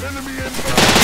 Enemy inbound!